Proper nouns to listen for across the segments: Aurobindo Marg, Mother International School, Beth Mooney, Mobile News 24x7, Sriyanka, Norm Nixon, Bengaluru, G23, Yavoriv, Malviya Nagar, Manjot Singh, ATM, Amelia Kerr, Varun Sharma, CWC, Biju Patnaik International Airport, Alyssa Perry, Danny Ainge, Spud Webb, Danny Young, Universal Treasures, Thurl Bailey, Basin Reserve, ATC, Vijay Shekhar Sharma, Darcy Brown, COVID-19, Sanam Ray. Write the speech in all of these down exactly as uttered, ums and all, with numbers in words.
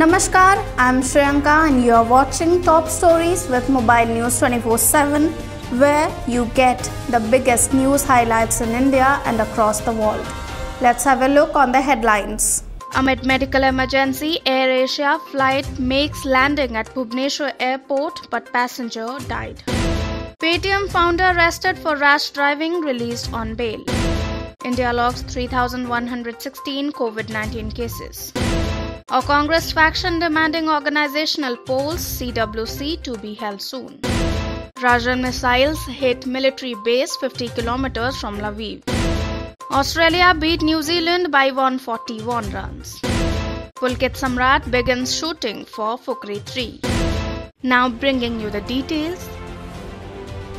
Namaskar, I am Sriyanka and you are watching Top Stories with Mobile News twenty-four seven, where you get the biggest news highlights in India and across the world. Let's have a look on the headlines. Amid medical emergency, Air Asia flight makes landing at Bhubaneswar Airport but passenger died. Paytm founder arrested for rash driving, released on bail. India logs three thousand one hundred sixteen COVID nineteen cases. A Congress faction demanding organizational polls, C W C, to be held soon. Russian missiles hit military base fifty kilometers from Lviv. Australia beat New Zealand by one hundred forty-one runs. Pulkit Samrat begins shooting for Fukrey three. Now bringing you the details.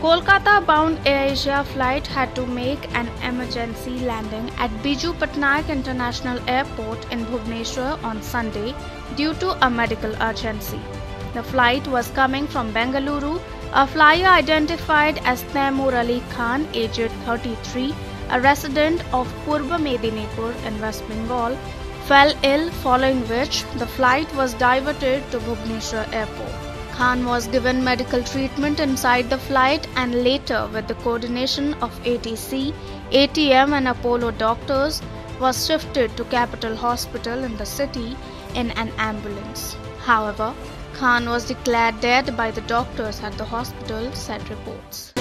Kolkata-bound Air Asia flight had to make an emergency landing at Biju Patnaik International Airport in Bhubaneswar on Sunday due to a medical urgency. The flight was coming from Bengaluru. A flyer identified as Nayamur Ali Khan, aged thirty-three, a resident of Purba Medinipur in West Bengal, fell ill, following which the flight was diverted to Bhubaneswar Airport. Khan was given medical treatment inside the flight and later, with the coordination of A T C, A T M and Apollo doctors, was shifted to Capital Hospital in the city in an ambulance. However, Khan was declared dead by the doctors at the hospital, said reports.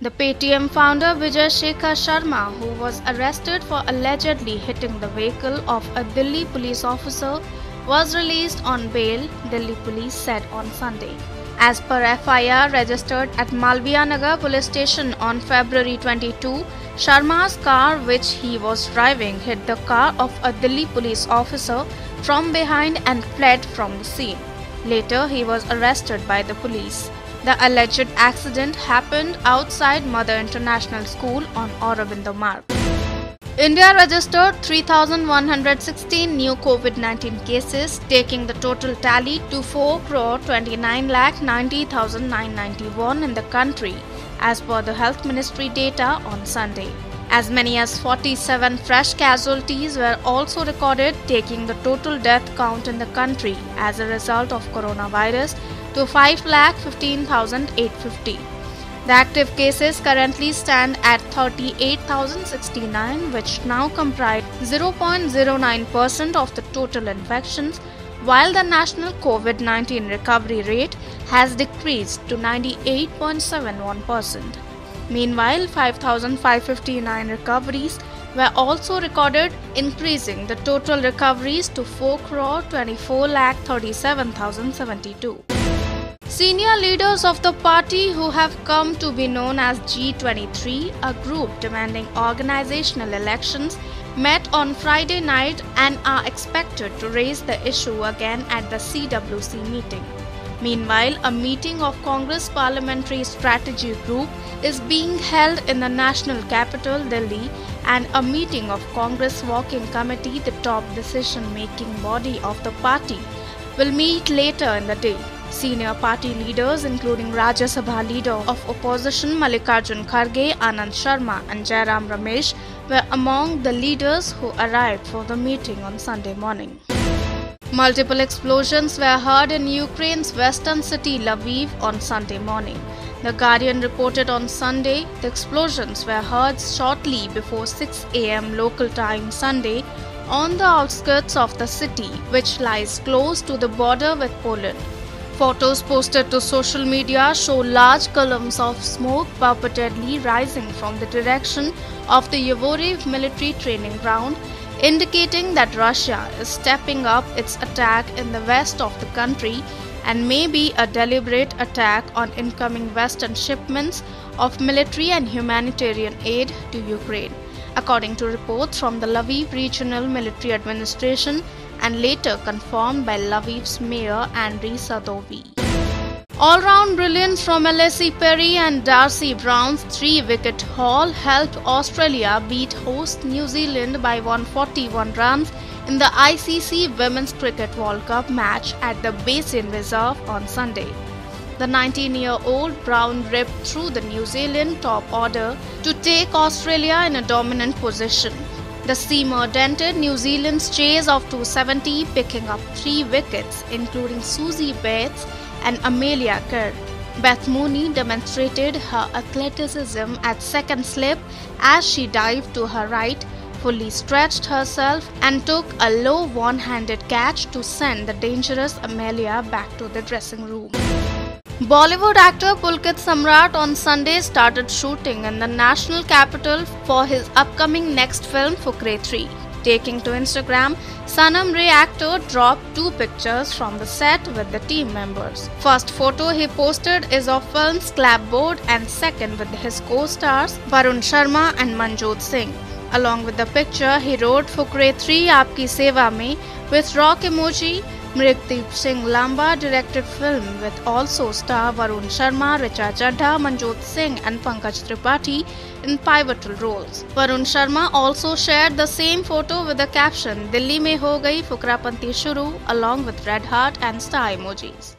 The Paytm founder Vijay Shekhar Sharma, who was arrested for allegedly hitting the vehicle of a Delhi police officer, was released on bail, Delhi police said on Sunday. As per F I R registered at Malviya Nagar police station on February twenty-second, Sharma's car which he was driving hit the car of a Delhi police officer from behind and fled from the scene. Later, he was arrested by the police. The alleged accident happened outside Mother International School on Aurobindo Marg. India registered three thousand one hundred sixteen new COVID nineteen cases, taking the total tally to four crore twenty-nine lakh ninety thousand nine hundred ninety-one in the country, as per the Health Ministry data on Sunday. As many as forty-seven fresh casualties were also recorded, taking the total death count in the country as a result of coronavirus to five lakh fifteen thousand eight hundred fifty. The active cases currently stand at thirty-eight thousand sixty-nine, which now comprise zero point zero nine percent of the total infections, while the national COVID nineteen recovery rate has decreased to ninety-eight point seven one percent. Meanwhile, five thousand five hundred fifty-nine recoveries were also recorded, increasing the total recoveries to four crore twenty-four lakh thirty-seven thousand seventy-two. Senior leaders of the party, who have come to be known as G twenty-three, a group demanding organizational elections, met on Friday night and are expected to raise the issue again at the C W C meeting. Meanwhile, a meeting of Congress Parliamentary Strategy Group is being held in the national capital, Delhi, and a meeting of Congress Working Committee, the top decision-making body of the party, will meet later in the day. Senior party leaders including Rajya Sabha leader of opposition Malikarjun Kharge, Anand Sharma and Jairam Ramesh were among the leaders who arrived for the meeting on Sunday morning. Multiple explosions were heard in Ukraine's western city Lviv on Sunday morning. The Guardian reported on Sunday the explosions were heard shortly before six a m local time Sunday on the outskirts of the city, which lies close to the border with Poland. Photos posted to social media show large columns of smoke purportedly rising from the direction of the Yavoriv military training ground, indicating that Russia is stepping up its attack in the west of the country and may be a deliberate attack on incoming Western shipments of military and humanitarian aid to Ukraine, according to reports from the Lviv Regional Military Administration and later confirmed by Lviv's mayor Andriy Sadovyi. All-round brilliance from Alyssa Perry and Darcy Brown's three-wicket haul helped Australia beat host New Zealand by one hundred forty-one runs in the I C C Women's Cricket World Cup match at the Basin Reserve on Sunday. The nineteen-year-old Brown ripped through the New Zealand top order to take Australia in a dominant position. The seamer dented New Zealand's chase of two seventy, picking up three wickets, including Susie Bates and Amelia Kerr. Beth Mooney demonstrated her athleticism at second slip as she dived to her right, fully stretched herself and took a low one-handed catch to send the dangerous Amelia back to the dressing room. Bollywood actor Pulkit Samrat on Sunday started shooting in the national capital for his upcoming next film Fukrey three. Taking to Instagram, Sanam Ray actor dropped two pictures from the set with the team members. First photo he posted is of film's clapboard and second with his co-stars Varun Sharma and Manjot Singh. Along with the picture, he wrote Fukrey three Aapki Seva Mein with rock emoji. Mrigdeep Singh Lamba directed film with also star Varun Sharma, Richa Chadha, Manjot Singh and Pankaj Tripathi in pivotal roles. Varun Sharma also shared the same photo with the caption Delhi mein ho gayi fukrapanti shuru along with red heart and star emojis.